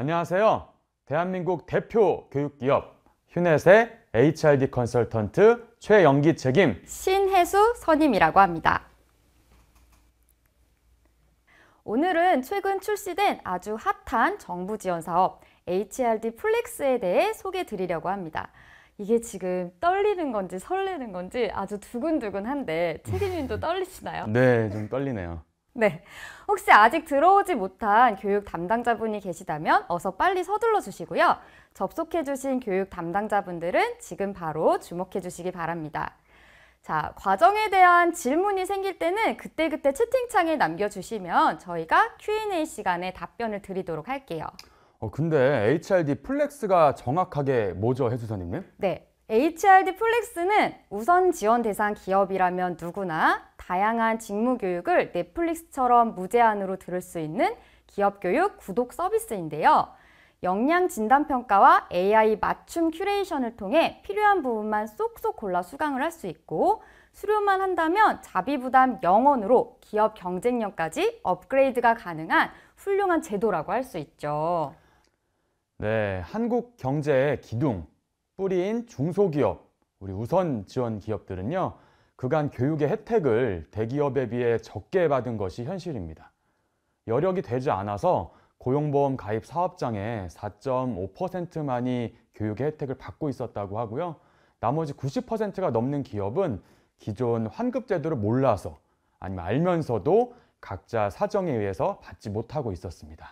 안녕하세요. 대한민국 대표 교육기업 휴넷의 HRD 컨설턴트 최영기 책임 신혜수 선임이라고 합니다. 오늘은 최근 출시된 아주 핫한 정부 지원 사업 HRD 플렉스에 대해 소개 드리려고 합니다. 이게 지금 떨리는 건지 설레는 건지 아주 두근두근한데 책임님도 떨리시나요? 네, 좀 떨리네요. 네, 혹시 아직 들어오지 못한 교육 담당자분이 계시다면 어서 빨리 서둘러 주시고요. 접속해 주신 교육 담당자분들은 지금 바로 주목해 주시기 바랍니다. 자, 과정에 대한 질문이 생길 때는 그때그때 채팅창에 남겨주시면 저희가 Q&A 시간에 답변을 드리도록 할게요. 근데 HRD 플렉스가 정확하게 뭐죠, 혜수 선임님? 네, HRD 플렉스는 우선 지원 대상 기업이라면 누구나 다양한 직무 교육을 넷플릭스처럼 무제한으로 들을 수 있는 기업 교육 구독 서비스인데요. 역량 진단 평가와 AI 맞춤 큐레이션을 통해 필요한 부분만 쏙쏙 골라 수강을 할 수 있고 수료만 한다면 자비 부담 0원으로 기업 경쟁력까지 업그레이드가 가능한 훌륭한 제도라고 할 수 있죠. 네, 한국 경제의 기둥, 뿌리인 중소기업, 우리 우선 지원 기업들은요, 그간 교육의 혜택을 대기업에 비해 적게 받은 것이 현실입니다. 여력이 되지 않아서 고용보험 가입 사업장의 4.5%만이 교육의 혜택을 받고 있었다고 하고요. 나머지 90%가 넘는 기업은 기존 환급 제도를 몰라서 아니면 알면서도 각자 사정에 의해서 받지 못하고 있었습니다.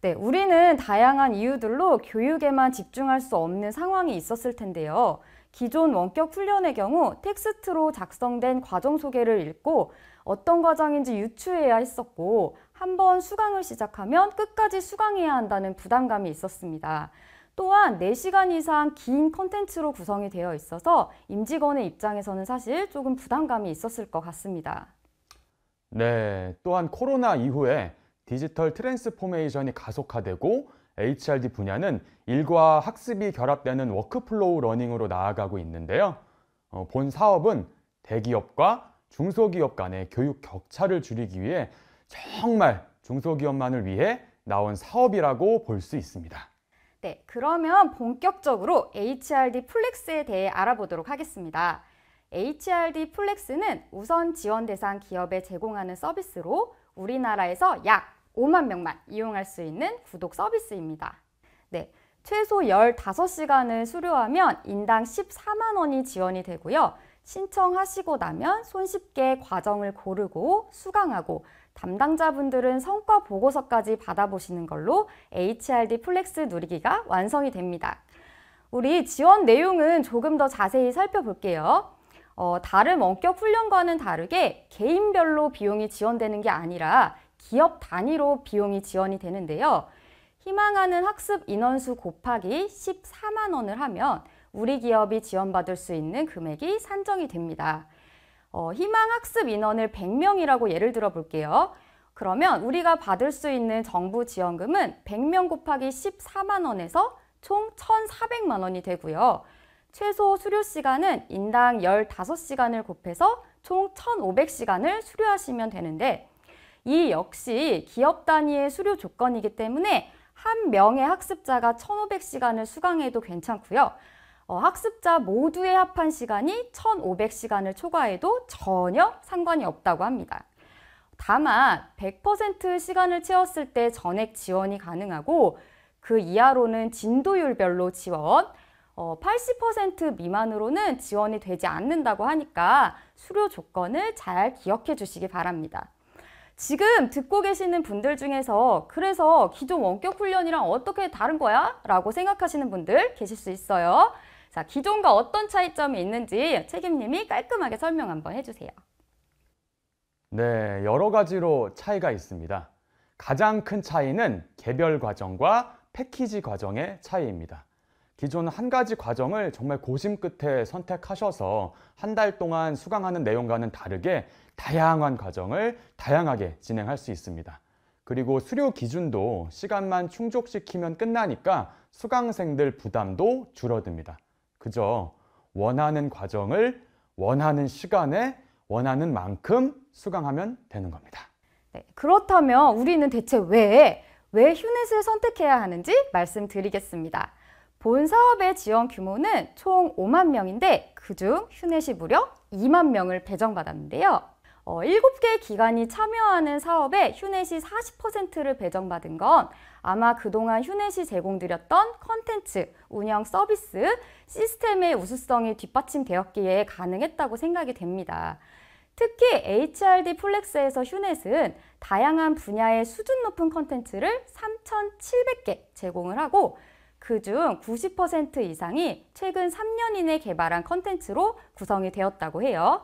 네, 우리는 다양한 이유들로 교육에만 집중할 수 없는 상황이 있었을 텐데요. 기존 원격 훈련의 경우 텍스트로 작성된 과정 소개를 읽고 어떤 과정인지 유추해야 했었고 한번 수강을 시작하면 끝까지 수강해야 한다는 부담감이 있었습니다. 또한 4시간 이상 긴 콘텐츠로 구성이 되어 있어서 임직원의 입장에서는 사실 조금 부담감이 있었을 것 같습니다. 네, 또한 코로나 이후에 디지털 트랜스포메이션이 가속화되고 HRD 분야는 일과 학습이 결합되는 워크플로우 러닝으로 나아가고 있는데요. 본 사업은 대기업과 중소기업 간의 교육 격차를 줄이기 위해 정말 중소기업만을 위해 나온 사업이라고 볼 수 있습니다. 네, 그러면 본격적으로 HRD 플렉스에 대해 알아보도록 하겠습니다. HRD 플렉스는 우선 지원 대상 기업에 제공하는 서비스로 우리나라에서 약 5만 명만 이용할 수 있는 구독 서비스입니다. 네, 최소 15시간을 수료하면 인당 14만 원이 지원이 되고요. 신청하시고 나면 손쉽게 과정을 고르고 수강하고 담당자분들은 성과 보고서까지 받아보시는 걸로 HRD 플렉스 누리기가 완성이 됩니다. 우리 지원 내용은 조금 더 자세히 살펴볼게요. 다른 원격 훈련과는 다르게 개인별로 비용이 지원되는 게 아니라 기업 단위로 비용이 지원이 되는데요. 희망하는 학습 인원수 곱하기 14만 원을 하면 우리 기업이 지원받을 수 있는 금액이 산정이 됩니다. 희망 학습 인원을 100명이라고 예를 들어 볼게요. 그러면 우리가 받을 수 있는 정부 지원금은 100명 곱하기 14만 원에서 총 1,400만 원이 되고요. 최소 수료 시간은 인당 15시간을 곱해서 총 1,500시간을 수료하시면 되는데 이 역시 기업 단위의 수료 조건이기 때문에 한 명의 학습자가 1,500시간을 수강해도 괜찮고요. 학습자 모두의 합한 시간이 1,500시간을 초과해도 전혀 상관이 없다고 합니다. 다만 100% 시간을 채웠을 때 전액 지원이 가능하고 그 이하로는 진도율별로 지원, 80% 미만으로는 지원이 되지 않는다고 하니까 수료 조건을 잘 기억해 주시기 바랍니다. 지금 듣고 계시는 분들 중에서 그래서 기존 원격 훈련이랑 어떻게 다른 거야? 라고 생각하시는 분들 계실 수 있어요. 자, 기존과 어떤 차이점이 있는지 책임님이 깔끔하게 설명 한번 해주세요. 네, 여러 가지로 차이가 있습니다. 가장 큰 차이는 개별 과정과 패키지 과정의 차이입니다. 기존 한 가지 과정을 정말 고심 끝에 선택하셔서 한 달 동안 수강하는 내용과는 다르게 다양한 과정을 다양하게 진행할 수 있습니다. 그리고 수료 기준도 시간만 충족시키면 끝나니까 수강생들 부담도 줄어듭니다. 그저 원하는 과정을 원하는 시간에 원하는 만큼 수강하면 되는 겁니다. 네, 그렇다면 우리는 대체 왜 왜 휴넷을 선택해야 하는지 말씀드리겠습니다. 본 사업의 지원 규모는 총 5만 명인데 그중 휴넷이 무려 2만 명을 배정받았는데요. 7개 기관이 참여하는 사업에 휴넷이 40%를 배정받은 건 아마 그동안 휴넷이 제공드렸던 컨텐츠, 운영 서비스, 시스템의 우수성이 뒷받침되었기에 가능했다고 생각이 됩니다. 특히 HRD 플렉스에서 휴넷은 다양한 분야의 수준 높은 컨텐츠를 3,700개 제공을 하고 그중 90% 이상이 최근 3년 이내 개발한 컨텐츠로 구성이 되었다고 해요.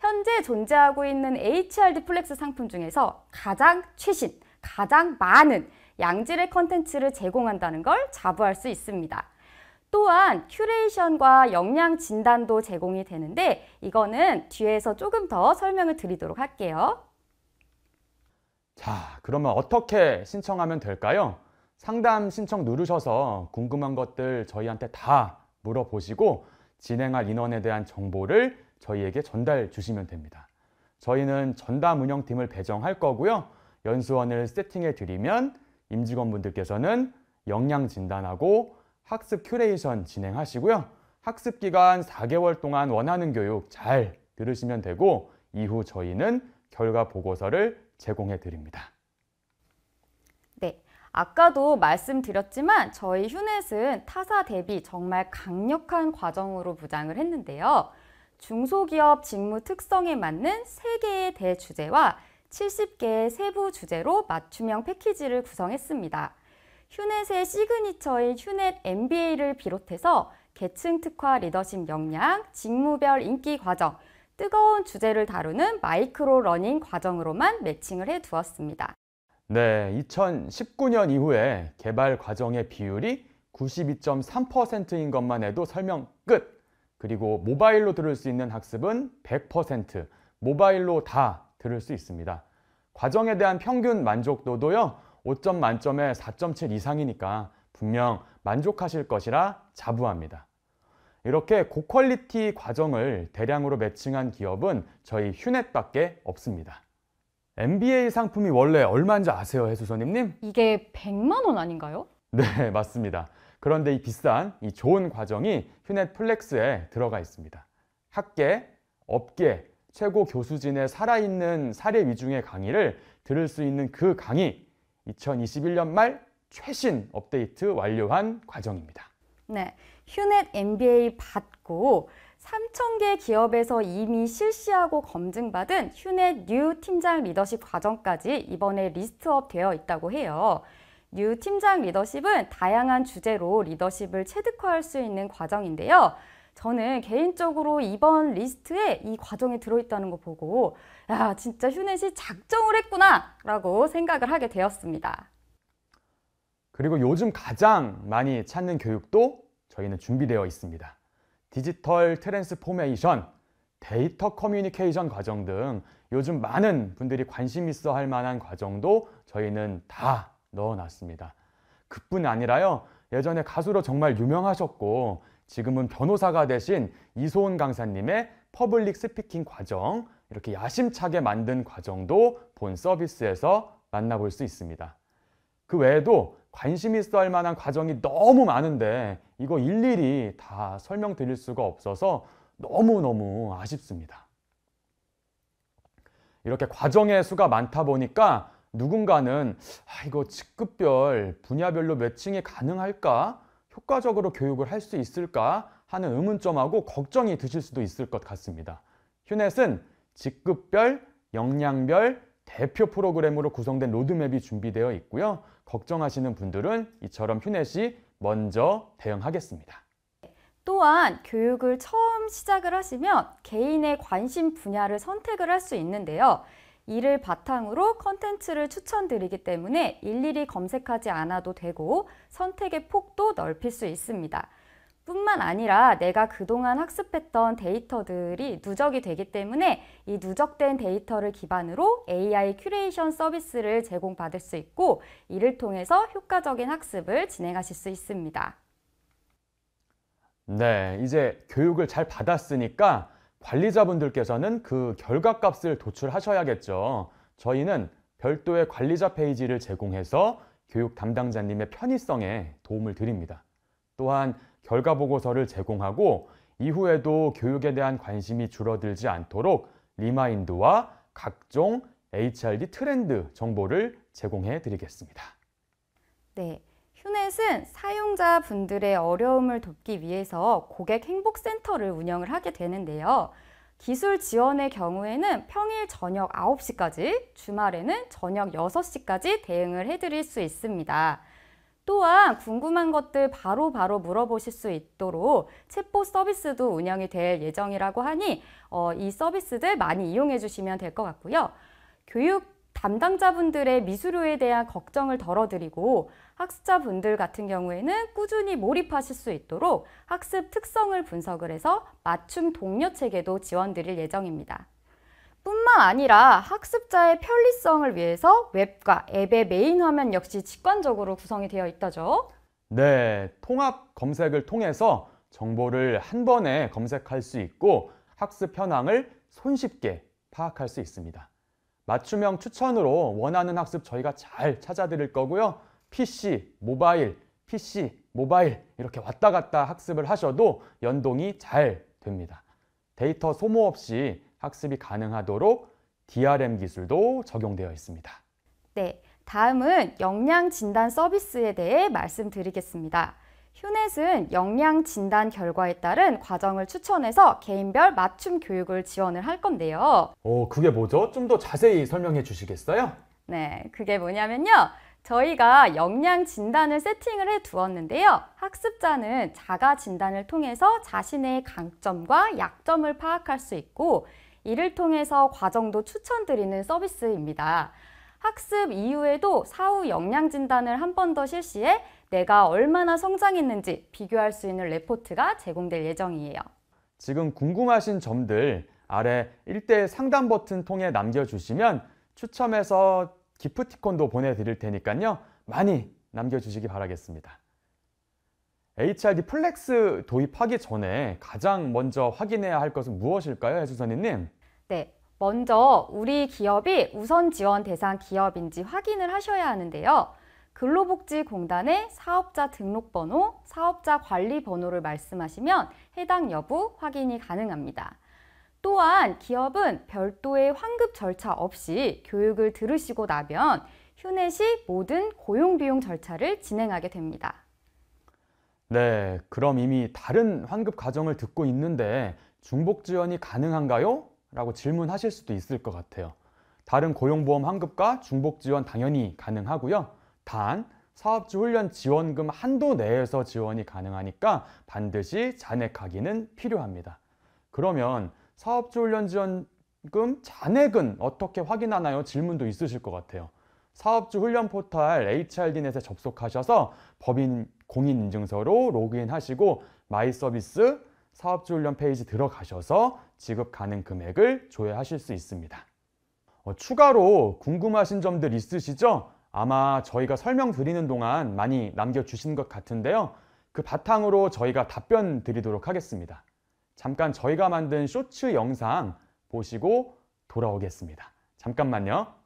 현재 존재하고 있는 HRD 플렉스 상품 중에서 가장 최신, 가장 많은 양질의 컨텐츠를 제공한다는 걸 자부할 수 있습니다. 또한 큐레이션과 역량 진단도 제공이 되는데 이거는 뒤에서 조금 더 설명을 드리도록 할게요. 자, 그러면 어떻게 신청하면 될까요? 상담 신청 누르셔서 궁금한 것들 저희한테 다 물어보시고 진행할 인원에 대한 정보를 저희에게 전달 주시면 됩니다. 저희는 전담 운영팀을 배정할 거고요. 연수원을 세팅해 드리면 임직원분들께서는 역량 진단하고 학습 큐레이션 진행하시고요. 학습 기간 4개월 동안 원하는 교육 잘 들으시면 되고 이후 저희는 결과 보고서를 제공해 드립니다. 네, 아까도 말씀드렸지만 저희 휴넷은 타사 대비 정말 강력한 과정으로 무장을 했는데요. 중소기업 직무 특성에 맞는 3개의 대주제와 70개의 세부 주제로 맞춤형 패키지를 구성했습니다. 휴넷의 시그니처인 휴넷 MBA를 비롯해서 계층 특화 리더십 역량, 직무별 인기 과정, 뜨거운 주제를 다루는 마이크로 러닝 과정으로만 매칭을 해두었습니다. 네, 2019년 이후에 개발 과정의 비율이 92.3%인 것만 해도 설명 끝! 그리고 모바일로 들을 수 있는 학습은 100%, 모바일로 다 들을 수 있습니다. 과정에 대한 평균 만족도도요, 5점 만점에 4.7 이상이니까 분명 만족하실 것이라 자부합니다. 이렇게 고퀄리티 과정을 대량으로 매칭한 기업은 저희 휴넷밖에 없습니다. MBA 상품이 원래 얼마인지 아세요, 해수선임님? 이게 100만 원 아닌가요? 네, 맞습니다. 그런데 이 비싼, 이 좋은 과정이 휴넷 플렉스에 들어가 있습니다. 학계, 업계, 최고 교수진의 살아있는 사례 위중의 강의를 들을 수 있는 그 강의, 2021년 말 최신 업데이트 완료한 과정입니다. 네, 휴넷 MBA 받고 3,000개 기업에서 이미 실시하고 검증받은 휴넷 뉴 팀장 리더십 과정까지 이번에 리스트업 되어 있다고 해요. 뉴 팀장 리더십은 다양한 주제로 리더십을 체득화할 수 있는 과정인데요. 저는 개인적으로 이번 리스트에 이 과정이 들어있다는 거 보고 야, 진짜 휴넷이 작정을 했구나 라고 생각을 하게 되었습니다. 그리고 요즘 가장 많이 찾는 교육도 저희는 준비되어 있습니다. 디지털 트랜스포메이션, 데이터 커뮤니케이션 과정 등 요즘 많은 분들이 관심 있어 할 만한 과정도 저희는 다 넣어놨습니다. 그뿐 아니라요, 예전에 가수로 정말 유명하셨고 지금은 변호사가 되신 이소은 강사님의 퍼블릭 스피킹 과정, 이렇게 야심차게 만든 과정도 본 서비스에서 만나볼 수 있습니다. 그 외에도 관심 있어 할 만한 과정이 너무 많은데 이거 일일이 다 설명드릴 수가 없어서 너무너무 아쉽습니다. 이렇게 과정의 수가 많다 보니까 누군가는 이거 직급별, 분야별로 매칭이 가능할까? 효과적으로 교육을 할 수 있을까 하는 의문점하고 걱정이 드실 수도 있을 것 같습니다. 휴넷은 직급별, 역량별, 대표 프로그램으로 구성된 로드맵이 준비되어 있고요. 걱정하시는 분들은 이처럼 휴넷이 먼저 대응하겠습니다. 또한 교육을 처음 시작을 하시면 개인의 관심 분야를 선택을 할 수 있는데요. 이를 바탕으로 컨텐츠를 추천드리기 때문에 일일이 검색하지 않아도 되고 선택의 폭도 넓힐 수 있습니다. 뿐만 아니라 내가 그동안 학습했던 데이터들이 누적이 되기 때문에 이 누적된 데이터를 기반으로 AI 큐레이션 서비스를 제공받을 수 있고 이를 통해서 효과적인 학습을 진행하실 수 있습니다. 네, 이제 교육을 잘 받았으니까 관리자분들께서는 그 결과값을 도출하셔야겠죠. 저희는 별도의 관리자 페이지를 제공해서 교육 담당자님의 편의성에 도움을 드립니다. 또한 결과 보고서를 제공하고 이후에도 교육에 대한 관심이 줄어들지 않도록 리마인드와 각종 HRD 트렌드 정보를 제공해 드리겠습니다. 네, 휴넷은 사용자분들의 어려움을 돕기 위해서 고객 행복센터를 운영을 하게 되는데요. 기술 지원의 경우에는 평일 저녁 9시까지, 주말에는 저녁 6시까지 대응을 해드릴 수 있습니다. 또한 궁금한 것들 바로바로 물어보실 수 있도록 챗봇 서비스도 운영이 될 예정이라고 하니 이 서비스들 많이 이용해 주시면 될 것 같고요. 교육 담당자분들의 미수료에 대한 걱정을 덜어드리고 학습자분들 같은 경우에는 꾸준히 몰입하실 수 있도록 학습 특성을 분석을 해서 맞춤 동료 체계도 지원드릴 예정입니다. 뿐만 아니라 학습자의 편리성을 위해서 웹과 앱의 메인 화면 역시 직관적으로 구성이 되어 있다죠. 네, 통합 검색을 통해서 정보를 한 번에 검색할 수 있고 학습 현황을 손쉽게 파악할 수 있습니다. 맞춤형 추천으로 원하는 학습 저희가 잘 찾아드릴 거고요. PC, 모바일, PC, 모바일 이렇게 왔다 갔다 학습을 하셔도 연동이 잘 됩니다. 데이터 소모 없이 학습이 가능하도록 DRM 기술도 적용되어 있습니다. 네, 다음은 역량 진단 서비스에 대해 말씀드리겠습니다. 휴넷은 역량 진단 결과에 따른 과정을 추천해서 개인별 맞춤 교육을 지원을 할 건데요. 그게 뭐죠? 좀 더 자세히 설명해 주시겠어요? 네, 그게 뭐냐면요. 저희가 역량 진단을 세팅을 해 두었는데요. 학습자는 자가 진단을 통해서 자신의 강점과 약점을 파악할 수 있고 이를 통해서 과정도 추천드리는 서비스입니다. 학습 이후에도 사후 역량 진단을 한 번 더 실시해 내가 얼마나 성장했는지 비교할 수 있는 레포트가 제공될 예정이에요. 지금 궁금하신 점들 아래 1대 상담 버튼 통해 남겨주시면 추첨해서 기프티콘도 보내드릴 테니까요. 많이 남겨주시기 바라겠습니다. HRD 플렉스 도입하기 전에 가장 먼저 확인해야 할 것은 무엇일까요, 해수선생님? 네, 먼저 우리 기업이 우선 지원 대상 기업인지 확인을 하셔야 하는데요. 근로복지공단의 사업자 등록번호, 사업자 관리번호를 말씀하시면 해당 여부 확인이 가능합니다. 또한 기업은 별도의 환급 절차 없이 교육을 들으시고 나면 휴넷이 모든 고용비용 절차를 진행하게 됩니다. 네, 그럼 이미 다른 환급 과정을 듣고 있는데 중복 지원이 가능한가요? 라고 질문하실 수도 있을 것 같아요. 다른 고용보험 환급과 중복 지원 당연히 가능하고요. 단, 사업주 훈련 지원금 한도 내에서 지원이 가능하니까 반드시 잔액하기는 필요합니다. 그러면 사업주 훈련 지원금 잔액은 어떻게 확인하나요? 질문도 있으실 것 같아요. 사업주 훈련 포털 HRD넷에 접속하셔서 법인 공인인증서로 로그인하시고 마이 서비스 사업주 훈련 페이지 들어가셔서 지급 가능 금액을 조회하실 수 있습니다. 추가로 궁금하신 점들 있으시죠? 아마 저희가 설명 드리는 동안 많이 남겨주신 것 같은데요. 그 바탕으로 저희가 답변 드리도록 하겠습니다. 잠깐 저희가 만든 쇼츠 영상 보시고 돌아오겠습니다. 잠깐만요.